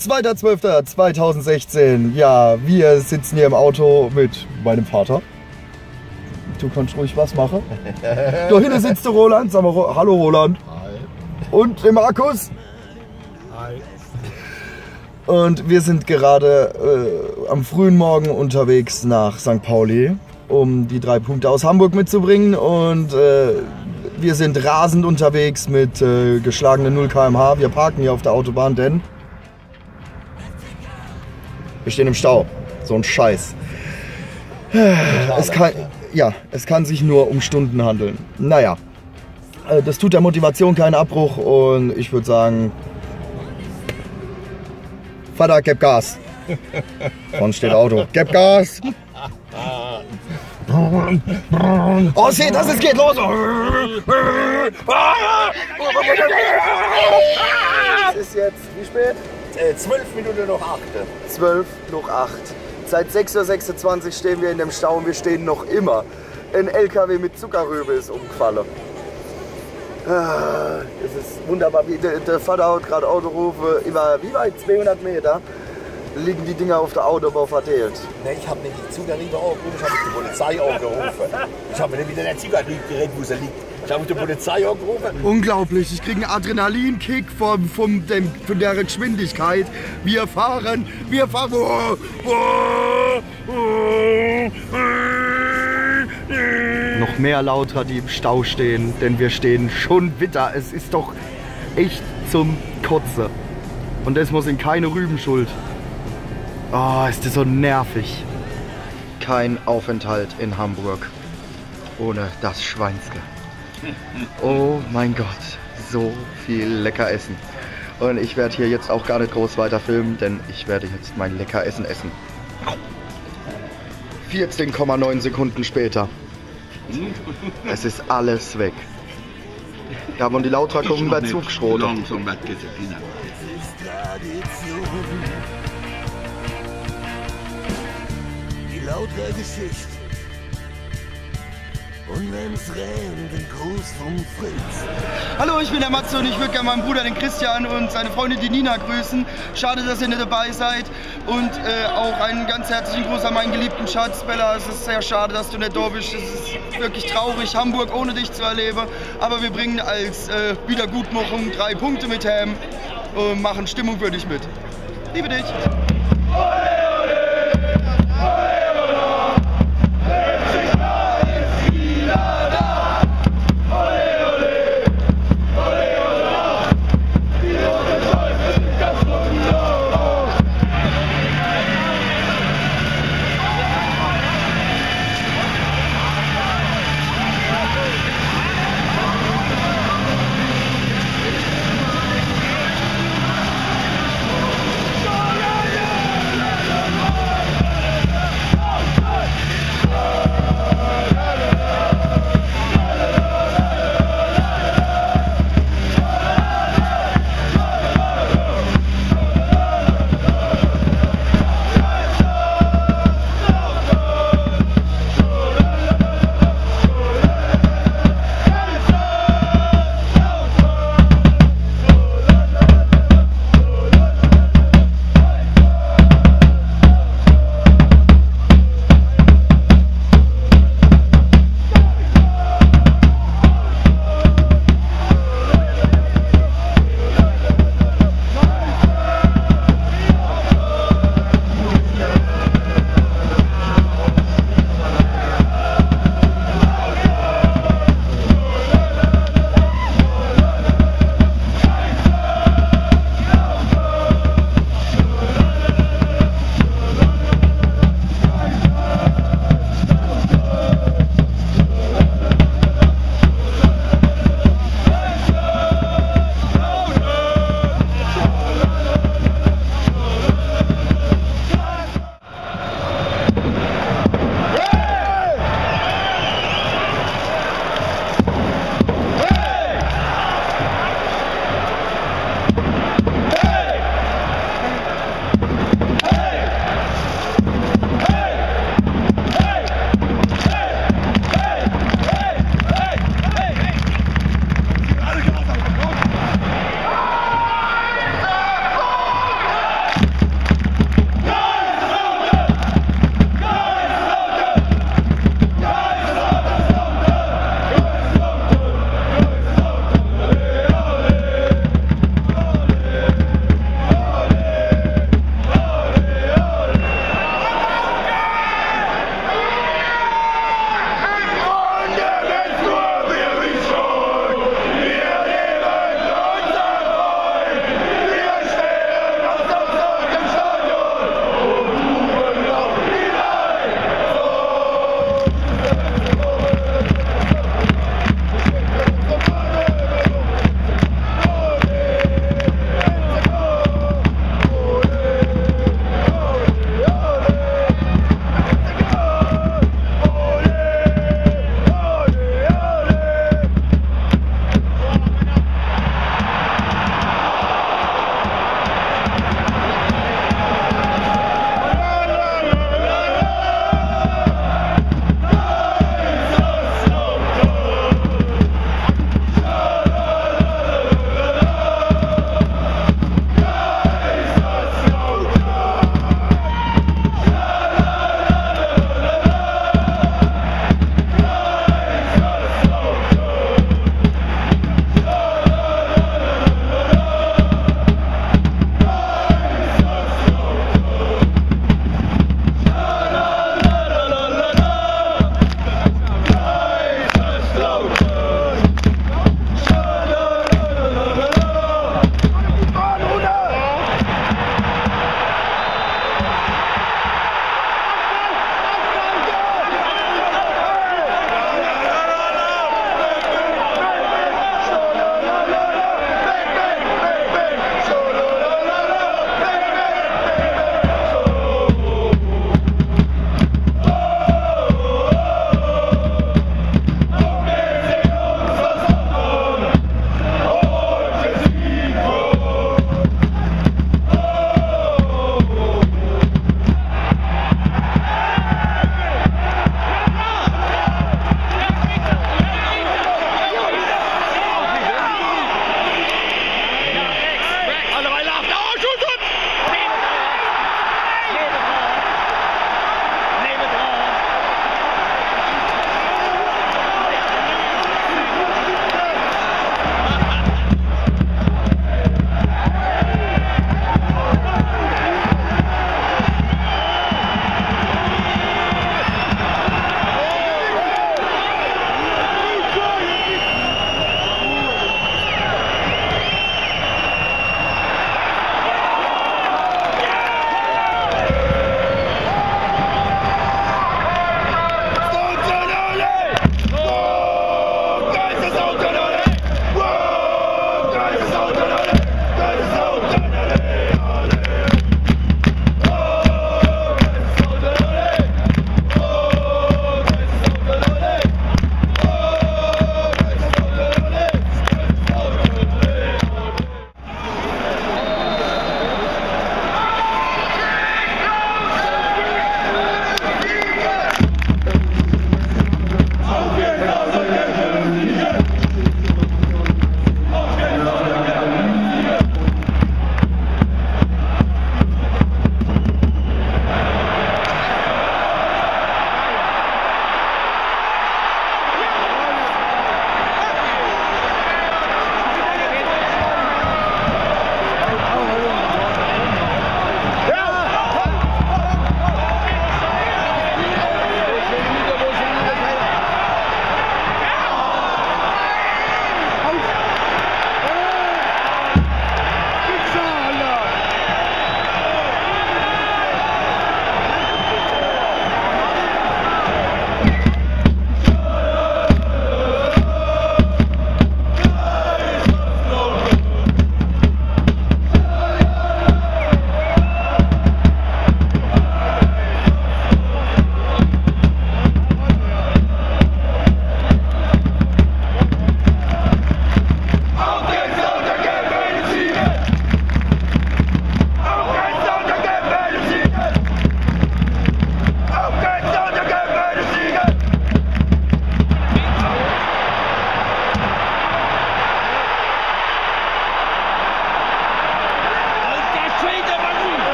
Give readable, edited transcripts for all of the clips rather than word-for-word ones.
2.12.2016. Ja, wir sitzen hier im Auto mit meinem Vater. Du kannst ruhig was machen. Da hinten sitzt der Roland. Sag mal, hallo Roland. Hi. Und der Markus. Hi. Und wir sind gerade am frühen Morgen unterwegs nach St. Pauli, um die 3 Punkte aus Hamburg mitzubringen. Und wir sind rasend unterwegs mit geschlagenen 0 km/h. Wir parken hier auf der Autobahn, denn wir stehen im Stau. So ein Scheiß. Es kann sich nur um Stunden handeln. Naja, das tut der Motivation keinen Abbruch und ich würde sagen, Vater, gib Gas. Vorne steht Auto. Gib Gas. Oh, seht, das ist, geht los. Es ist jetzt, wie spät? 12 Minuten nach 8. 12 nach 8. Seit 6.26 Uhr stehen wir in dem Stau und wir stehen noch immer. Ein LKW mit Zuckerrübe ist umgefallen. Es ist wunderbar. Der Vater hat gerade Autorufe. Über wie weit? 200 Meter liegen die Dinger auf der Autobahn verteilt. Nee, ich habe nicht die Zuckerrübe aufgerufen, ich habe die Polizei aufgerufen. Ich habe nicht wieder der Zuckerrübe geredet, wo sie liegt. Ich habe die Polizei angerufen. Unglaublich, ich kriege einen Adrenalinkick von der Geschwindigkeit. Wir fahren. Noch mehr Lauter, die im Stau stehen, denn wir stehen schon wieder. Es ist doch echt zum Kotze. Und das muss in keine Rübenschuld. Oh, ist das so nervig. Kein Aufenthalt in Hamburg ohne das Schweinske. Oh mein Gott, so viel lecker Essen. Und ich werde hier jetzt auch gar nicht groß weiter filmen, denn ich werde jetzt mein lecker Essen essen. 14,9 Sekunden später. Es ist alles weg. Da wollen die Lauter kommen bei Zugschrot. Die Lauter Geschichte. Und wenn's rennt, den Gruß vom Fritz. Hallo, ich bin der Matze und ich würde gerne meinen Bruder, den Christian, und seine Freundin, die Nina, grüßen. Schade, dass ihr nicht dabei seid. Und auch einen ganz herzlichen Gruß an meinen geliebten Schatz, Bella. Es ist sehr schade, dass du nicht da bist. Es ist wirklich traurig, Hamburg ohne dich zu erleben. Aber wir bringen als Wiedergutmachung 3 Punkte mit heim und machen Stimmung für dich mit. Liebe dich.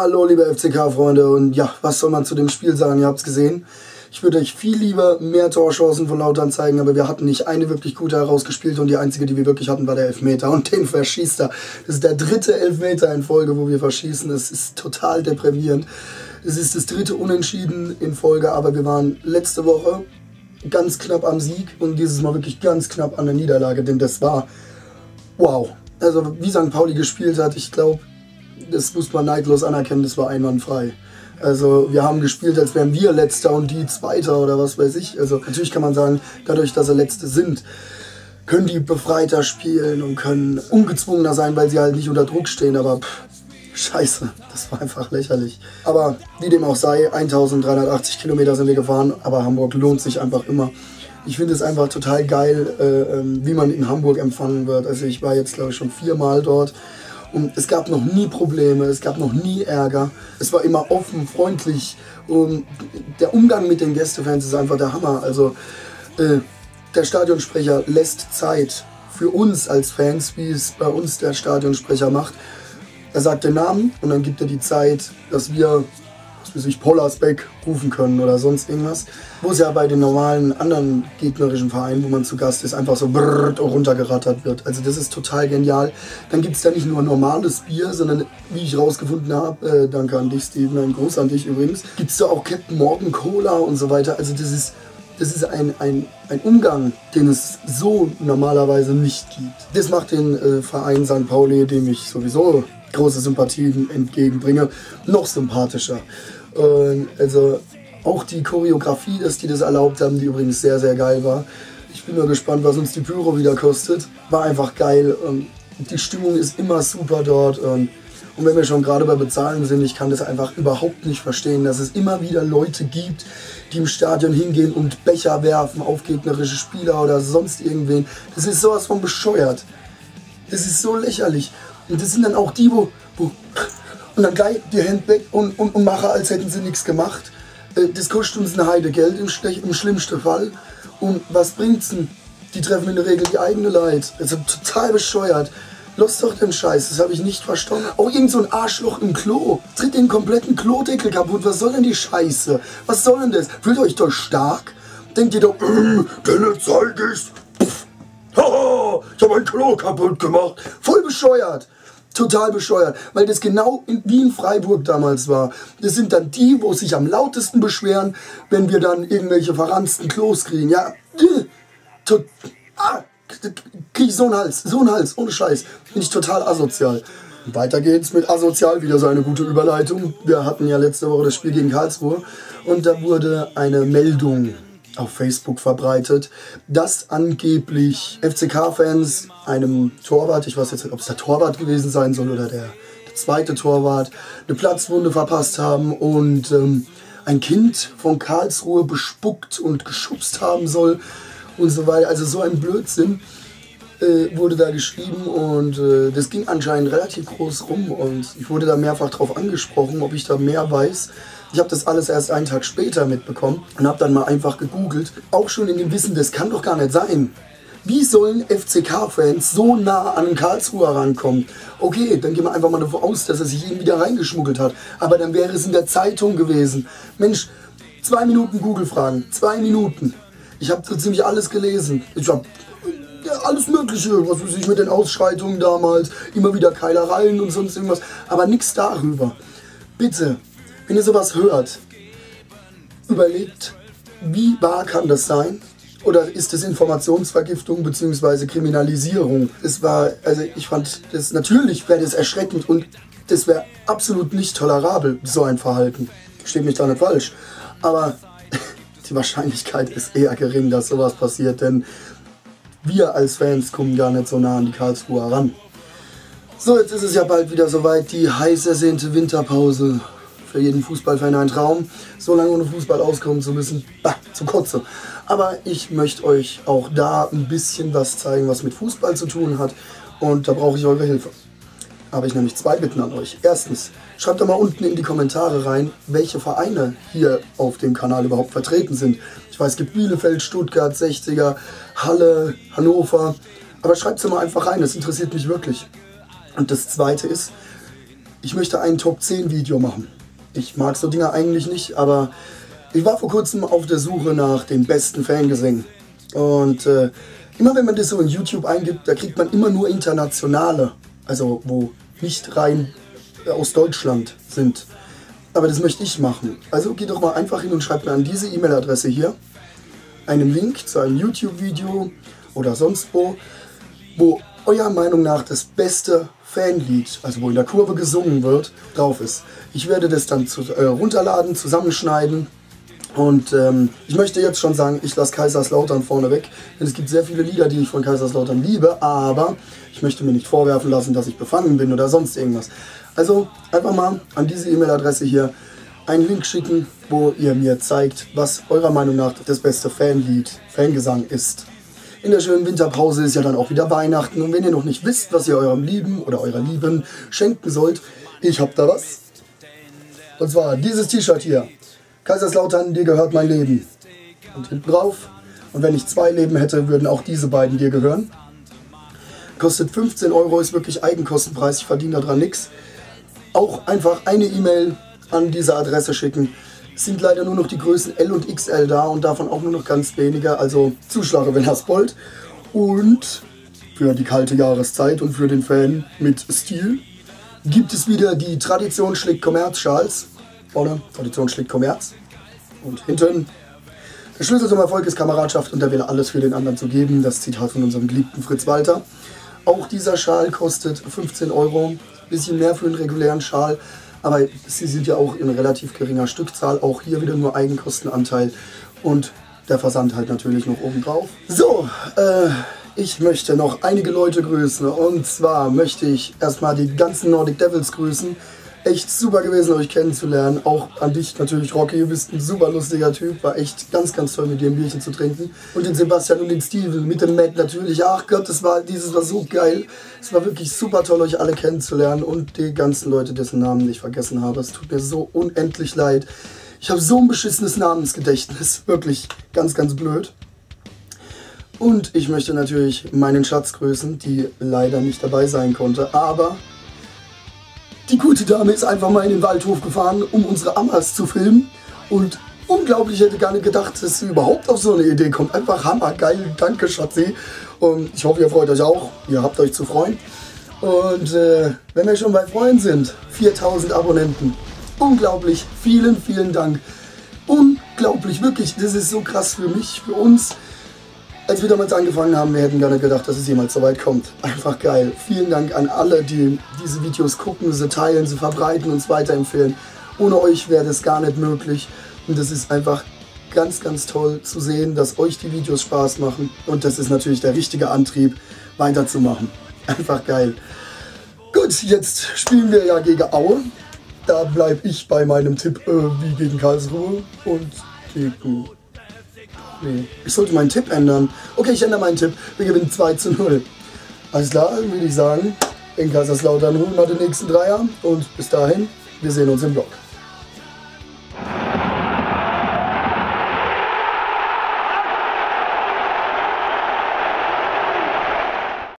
Hallo liebe FCK-Freunde, und ja, was soll man zu dem Spiel sagen, ihr habt es gesehen. Ich würde euch viel lieber mehr Torchancen von Lautern zeigen, aber wir hatten nicht eine wirklich gute herausgespielt und die einzige, die wir wirklich hatten, war der Elfmeter, und den verschießt er. Das ist der dritte Elfmeter in Folge, wo wir verschießen, das ist total deprimierend. Es ist das dritte Unentschieden in Folge, aber wir waren letzte Woche ganz knapp am Sieg und dieses Mal wirklich ganz knapp an der Niederlage, denn das war wow. Also wie St. Pauli gespielt hat, ich glaube, das muss man neidlos anerkennen, das war einwandfrei. Also wir haben gespielt, als wären wir Letzter und die Zweiter oder was weiß ich. Also natürlich kann man sagen, dadurch, dass sie Letzte sind, können die befreiter spielen und können ungezwungener sein, weil sie halt nicht unter Druck stehen. Aber pff, scheiße, das war einfach lächerlich. Aber wie dem auch sei, 1380 Kilometer sind wir gefahren, aber Hamburg lohnt sich einfach immer. Ich finde es einfach total geil, wie man in Hamburg empfangen wird. Also ich war jetzt, glaube ich, schon 4-mal dort. Und es gab noch nie Probleme, es gab noch nie Ärger. Es war immer offen, freundlich. Und der Umgang mit den Gästefans ist einfach der Hammer. Also der Stadionsprecher lässt Zeit für uns als Fans, wie es bei uns der Stadionsprecher macht. Er sagt den Namen und dann gibt er die Zeit, dass wir, was weiß ich, Polarsbeck rufen können oder sonst irgendwas. Wo es ja bei den normalen anderen gegnerischen Vereinen, wo man zu Gast ist, einfach so runtergerattert wird. Also das ist total genial. Dann gibt es ja nicht nur normales Bier, sondern, wie ich rausgefunden habe, danke an dich, Steven, ein Gruß an dich übrigens, gibt es da auch Captain Morgan Cola und so weiter. Also das ist ein Umgang, den es so normalerweise nicht gibt. Das macht den Verein St. Pauli, dem ich sowieso große Sympathien entgegenbringe, noch sympathischer. Also auch die Choreografie, dass die das erlaubt haben, die übrigens sehr, sehr geil war. Ich bin nur gespannt, was uns die Pyro wieder kostet. War einfach geil. Die Stimmung ist immer super dort. Und wenn wir schon gerade bei Bezahlen sind, ich kann das einfach überhaupt nicht verstehen, dass es immer wieder Leute gibt, die im Stadion hingehen und Becher werfen auf gegnerische Spieler oder sonst irgendwen. Das ist sowas von bescheuert. Das ist so lächerlich. Und das sind dann auch die, wo und dann gleich die Hände weg und mache, als hätten sie nichts gemacht. Das kostet uns eine Heide Geld im schlimmsten Fall. Und was bringt's denn? Die treffen in der Regel die eigene Leid. Also total bescheuert. Lass doch den Scheiß, das habe ich nicht verstanden. Auch irgend so ein Arschloch im Klo. Tritt den kompletten Klodeckel kaputt. Was soll denn die Scheiße? Was soll denn das? Fühlt euch doch stark? Denkt ihr doch, denen zeig ich's. Haha, ich habe ein Klo kaputt gemacht. Voll bescheuert. Total bescheuert, weil das genau wie in Freiburg damals war. Das sind dann die, wo sich am lautesten beschweren, wenn wir dann irgendwelche verranzten Klos kriegen. Ja, krieg ich so einen Hals, ohne Scheiß. Bin ich total asozial. Weiter geht's mit asozial, wieder so eine gute Überleitung. Wir hatten ja letzte Woche das Spiel gegen Karlsruhe und da wurde eine Meldung auf Facebook verbreitet, dass angeblich FCK-Fans einem Torwart, ich weiß jetzt nicht, ob es der Torwart gewesen sein soll oder der zweite Torwart, eine Platzwunde verpasst haben und ein Kind von Karlsruhe bespuckt und geschubst haben soll und so weiter. Also so ein Blödsinn wurde da geschrieben und das ging anscheinend relativ groß rum und ich wurde da mehrfach drauf angesprochen, ob ich da mehr weiß. Ich habe das alles erst einen Tag später mitbekommen und habe dann mal einfach gegoogelt. Auch schon in dem Wissen, das kann doch gar nicht sein. Wie sollen FCK-Fans so nah an Karlsruhe rankommen? Okay, dann gehen wir einfach mal davon aus, dass er sich irgendwie da reingeschmuggelt hat. Aber dann wäre es in der Zeitung gewesen. Mensch, 2 Minuten Google-Fragen. 2 Minuten. Ich habe so ziemlich alles gelesen. Ich habe alles Mögliche, was weiß ich, mit den Ausschreitungen damals. Immer wieder Keilereien und sonst irgendwas. Aber nichts darüber. Bitte. Wenn ihr sowas hört, überlegt, wie wahr kann das sein? Oder ist das Informationsvergiftung bzw. Kriminalisierung? Es war, also ich fand das, natürlich wäre das erschreckend und das wäre absolut nicht tolerabel, so ein Verhalten. Versteht mich da nicht falsch. Aber die Wahrscheinlichkeit ist eher gering, dass sowas passiert, denn wir als Fans kommen gar nicht so nah an die Karlsruher ran. So, jetzt ist es ja bald wieder soweit, die heiß ersehnte Winterpause. Für jeden Fußballfan ein Traum, so lange ohne Fußball auskommen zu müssen, zu kotze. Aber ich möchte euch auch da ein bisschen was zeigen, was mit Fußball zu tun hat. Und da brauche ich eure Hilfe. Da habe ich nämlich 2 Bitten an euch. Erstens, schreibt doch mal unten in die Kommentare rein, welche Vereine hier auf dem Kanal überhaupt vertreten sind. Ich weiß, es gibt Bielefeld, Stuttgart, 60er, Halle, Hannover. Aber schreibt es mal einfach rein, das interessiert mich wirklich. Und das Zweite ist, ich möchte ein Top-10-Video machen. Ich mag so Dinger eigentlich nicht, aber ich war vor kurzem auf der Suche nach den besten Fangesängen. Und immer wenn man das so in YouTube eingibt, da kriegt man immer nur internationale, also wo nicht rein aus Deutschland sind. Aber das möchte ich machen. Also geht doch mal einfach hin und schreibt mir an diese E-Mail-Adresse hier einen Link zu einem YouTube-Video oder sonst wo eurer Meinung nach das beste Fanlied, also wo in der Kurve gesungen wird, drauf ist. Ich werde das dann runterladen, zusammenschneiden und ich möchte jetzt schon sagen, ich lasse Kaiserslautern vorne weg, denn es gibt sehr viele Lieder, die ich von Kaiserslautern liebe, aber ich möchte mir nicht vorwerfen lassen, dass ich befangen bin oder sonst irgendwas. Also einfach mal an diese E-Mail-Adresse hier einen Link schicken, wo ihr mir zeigt, was eurer Meinung nach das beste Fanlied, Fangesang ist. In der schönen Winterpause ist ja dann auch wieder Weihnachten und wenn ihr noch nicht wisst, was ihr eurem Lieben oder eurer Lieben schenken sollt, ich hab da was. Und zwar dieses T-Shirt hier. Kaiserslautern, dir gehört mein Leben. Und hinten drauf, und wenn ich zwei Leben hätte, würden auch diese beiden dir gehören. Kostet 15 Euro, ist wirklich Eigenkostenpreis, ich verdiene daran nichts. Auch einfach eine E-Mail an diese Adresse schicken. Sind leider nur noch die Größen L und XL da und davon auch nur noch ganz wenige, also zuschlage, wenn ihr es wollt. Und für die kalte Jahreszeit und für den Fan mit Stil gibt es wieder die Tradition schlägt Kommerz-Schals. Vorne, Tradition schlägt Kommerz. Und hinten, der Schlüssel zum Erfolg ist Kameradschaft und da wäre alles für den anderen zu geben. Das Zitat von unserem geliebten Fritz Walter. Auch dieser Schal kostet 15 Euro, bisschen mehr für einen regulären Schal. Aber sie sind ja auch in relativ geringer Stückzahl, auch hier wieder nur Eigenkostenanteil und der Versand halt natürlich noch obendrauf. So, ich möchte noch einige Leute grüßen und zwar möchte ich erstmal die ganzen Nordic Devils grüßen. Echt super gewesen, euch kennenzulernen, auch an dich natürlich, Rocky, du bist ein super lustiger Typ, war echt ganz, ganz toll mit dir ein Bierchen zu trinken. Und den Sebastian und den Steven, mit dem Matt natürlich, ach Gott, dieses war so geil, es war wirklich super toll, euch alle kennenzulernen und die ganzen Leute, dessen Namen ich vergessen habe, es tut mir so unendlich leid. Ich habe so ein beschissenes Namensgedächtnis, wirklich ganz, ganz blöd. Und ich möchte natürlich meinen Schatz grüßen, die leider nicht dabei sein konnte, aber... Die gute Dame ist einfach mal in den Waldhof gefahren, um unsere Ammas zu filmen und unglaublich, hätte gar nicht gedacht, dass sie überhaupt auf so eine Idee kommt. Einfach hammergeil, danke Schatzi. Und ich hoffe, ihr freut euch auch, ihr habt euch zu freuen. Und wenn wir schon bei Freunden sind, 4000 Abonnenten, unglaublich, vielen, vielen Dank. Unglaublich, wirklich, das ist so krass für mich, für uns. Als wir damals angefangen haben, wir hätten gar nicht gedacht, dass es jemals so weit kommt. Einfach geil. Vielen Dank an alle, die diese Videos gucken, sie teilen, sie verbreiten, uns weiterempfehlen. Ohne euch wäre das gar nicht möglich. Und das ist einfach ganz, ganz toll zu sehen, dass euch die Videos Spaß machen. Und das ist natürlich der richtige Antrieb, weiterzumachen. Einfach geil. Gut, jetzt spielen wir ja gegen Aue. Da bleibe ich bei meinem Tipp wie gegen Karlsruhe und gegen... Nee. Ich sollte meinen Tipp ändern. Okay, ich ändere meinen Tipp. Wir gewinnen 2:0. Alles klar, würde ich sagen. In Kaiserslautern holen wir den nächsten Dreier. Und bis dahin, wir sehen uns im Blog.